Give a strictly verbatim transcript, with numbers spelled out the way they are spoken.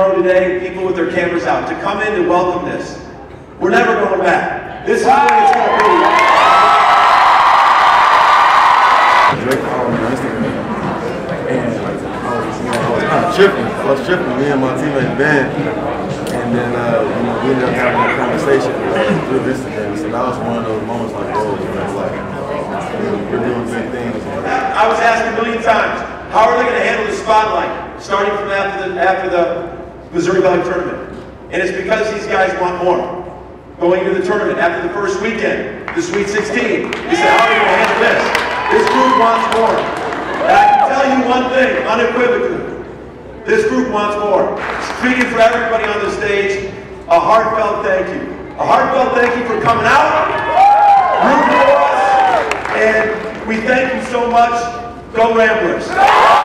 row today, people with their cameras out, to come in to welcome this. We're never going back. This is what it's going to be. Drake called me on Instagram, and I was, you know, I was kind of tripping. I was tripping, me and my teammate Ben. And then uh, you know, we ended up having a conversation through this today. So that was one of those moments like, oh, you know, like, you know, we're doing big things. I was asked a million times, how are they going to handle the spotlight starting from after the, after the Missouri Valley Tournament? And it's because these guys want more. Going into the tournament after the first weekend, the Sweet sixteen, they said, how are you going to handle this? This group wants more. And I can tell you one thing unequivocally. This group wants more. Speaking for everybody on the stage, a heartfelt thank you. A heartfelt thank you for coming out, rooting for us, and we thank you so much. Go Ramblers.